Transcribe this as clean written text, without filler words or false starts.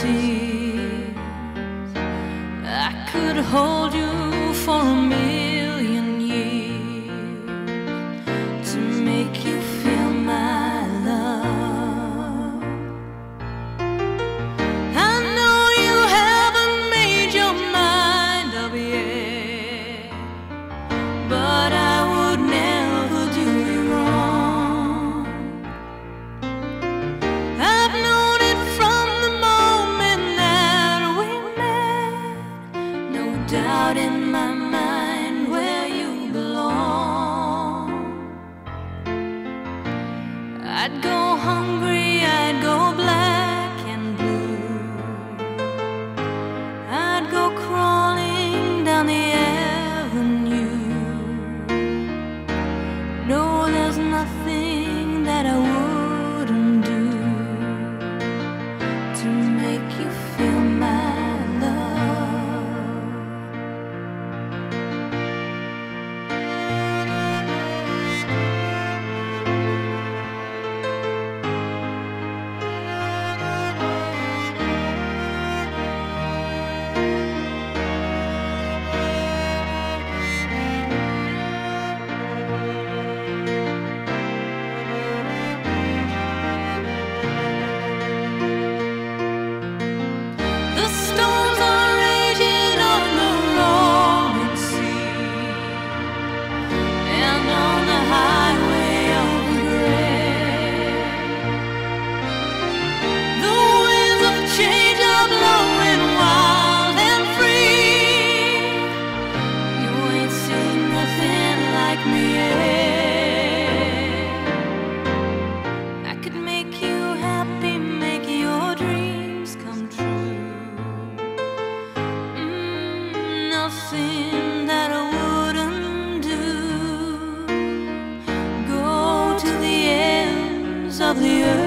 seas. I could hold you for a million years to make you feel my love. I know you haven't made your mind up yet, but I would never do you wrong. I've known it from the moment that we met, no doubt in my mind. I'd go hungry, I'd go black and blue, I'd go crawling down the avenue. No, there's nothing that I wouldn't do to make you feel my that I wouldn't do. Go to the ends of the earth.